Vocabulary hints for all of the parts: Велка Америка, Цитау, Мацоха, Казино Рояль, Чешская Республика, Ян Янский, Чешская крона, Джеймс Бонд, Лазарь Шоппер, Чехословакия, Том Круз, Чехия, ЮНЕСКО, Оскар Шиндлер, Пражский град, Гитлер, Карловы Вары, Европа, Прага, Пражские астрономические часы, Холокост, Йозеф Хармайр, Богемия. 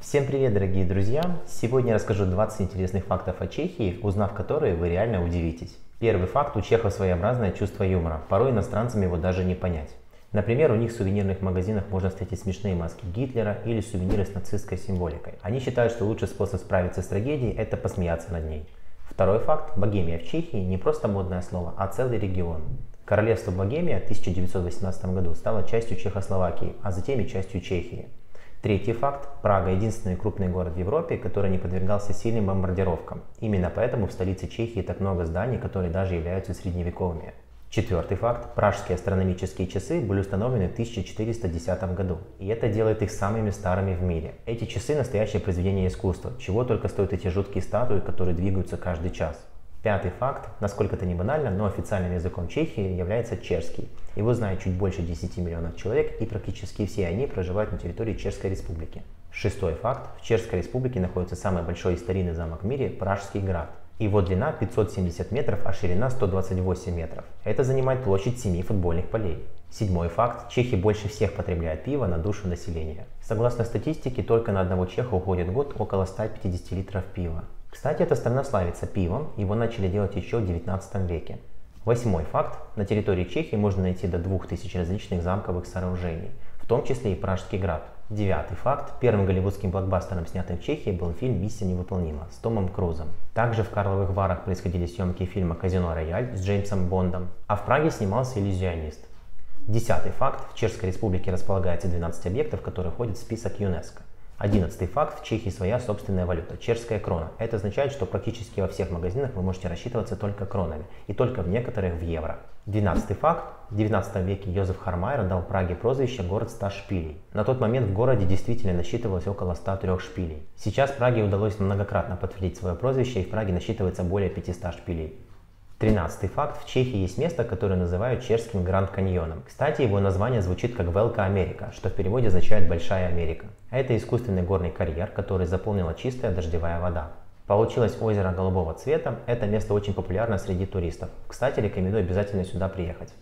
Всем привет, дорогие друзья! Сегодня я расскажу 20 интересных фактов о Чехии, узнав которые вы реально удивитесь. Первый факт: у чехов своеобразное чувство юмора, порой иностранцам его даже не понять. Например, у них в сувенирных магазинах можно встретить смешные маски Гитлера или сувениры с нацистской символикой. Они считают, что лучший способ справиться с трагедией – это посмеяться над ней. Второй факт: Богемия в Чехии не просто модное слово, а целый регион. Королевство Богемия в 1918 году стало частью Чехословакии, а затем и частью Чехии. Третий факт: Прага – единственный крупный город в Европе, который не подвергался сильным бомбардировкам. Именно поэтому в столице Чехии так много зданий, которые даже являются средневековыми. Четвертый факт: Пражские астрономические часы были установлены в 1410 году, и это делает их самыми старыми в мире. Эти часы – настоящее произведение искусства, чего только стоят эти жуткие статуи, которые двигаются каждый час. Пятый факт: насколько это не банально, но официальным языком Чехии является чешский. Его знает чуть больше 10 миллионов человек, и практически все они проживают на территории Чешской Республики. Шестой факт: в Чешской Республике находится самый большой и старинный замок в мире – Пражский град. Его длина 570 метров, а ширина 128 метров. Это занимает площадь 7 футбольных полей. Седьмой факт: чехи больше всех потребляют пиво на душу населения. Согласно статистике, только на одного чеха уходит в год около 150 литров пива. Кстати, эта страна славится пивом, его начали делать еще в 19 веке. Восьмой факт: на территории Чехии можно найти до 2000 различных замковых сооружений, в том числе и Пражский град. Девятый факт: первым голливудским блокбастером, снятым в Чехии, был фильм «Миссия невыполнима» с Томом Крузом. Также в Карловых Варах происходили съемки фильма «Казино Рояль» с Джеймсом Бондом, а в Праге снимался иллюзионист. Десятый факт: в Чешской Республике располагается 12 объектов, которые входят в список ЮНЕСКО. 11 факт: в Чехии своя собственная валюта – чешская крона. Это означает, что практически во всех магазинах вы можете рассчитываться только кронами, и только в некоторых в евро. 12 факт: в 19 веке Йозеф Хармайр дал Праге прозвище «город 100 шпилей». На тот момент в городе действительно насчитывалось около 103 шпилей. Сейчас Праге удалось многократно подтвердить свое прозвище, и в Праге насчитывается более 500 шпилей. 13 факт: в Чехии есть место, которое называют чешским Гранд-каньоном. Кстати, его название звучит как «Велка Америка», что в переводе означает «Большая Америка». Это искусственный горный карьер, который заполнила чистая дождевая вода. Получилось озеро голубого цвета, это место очень популярно среди туристов. Кстати, рекомендую обязательно сюда приехать.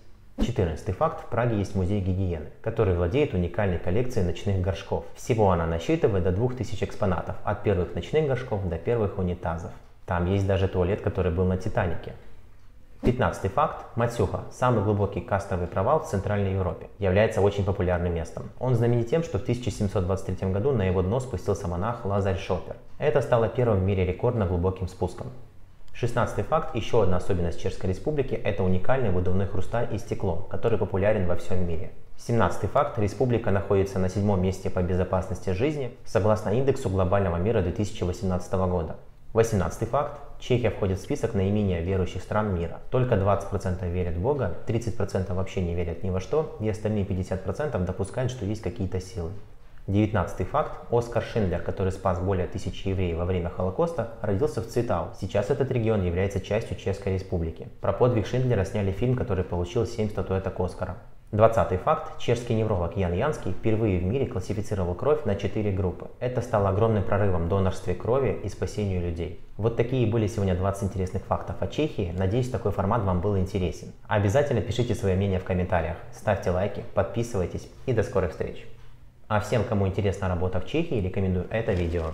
14 факт: в Праге есть музей гигиены, который владеет уникальной коллекцией ночных горшков. Всего она насчитывает до 2000 экспонатов, от первых ночных горшков до первых унитазов. Там есть даже туалет, который был на «Титанике». 15 факт: Мацоха, самый глубокий карстовый провал в Центральной Европе, является очень популярным местом. Он знаменит тем, что в 1723 году на его дно спустился монах Лазарь Шоппер. Это стало первым в мире рекордно глубоким спуском. 16 факт: еще одна особенность Чешской Республики – это уникальный выдувной хрусталь и стекло, который популярен во всем мире. 17 факт: республика находится на 7-м месте по безопасности жизни, согласно индексу глобального мира 2018 года. 18 факт: Чехия входит в список наименее верующих стран мира. Только 20% верят в Бога, 30% вообще не верят ни во что, и остальные 50% допускают, что есть какие-то силы. 19 факт: Оскар Шиндлер, который спас более 1000 евреев во время Холокоста, родился в Цитау. Сейчас этот регион является частью Чешской Республики. Про подвиг Шиндлера сняли фильм, который получил 7 статуэток Оскара. 20 факт: чешский невролог Ян Янский впервые в мире классифицировал кровь на 4 группы. Это стало огромным прорывом в донорстве крови и спасению людей. Вот такие были сегодня 20 интересных фактов о Чехии. Надеюсь, такой формат вам был интересен. Обязательно пишите свое мнение в комментариях, ставьте лайки, подписывайтесь и до скорых встреч. А всем, кому интересна работа в Чехии, рекомендую это видео.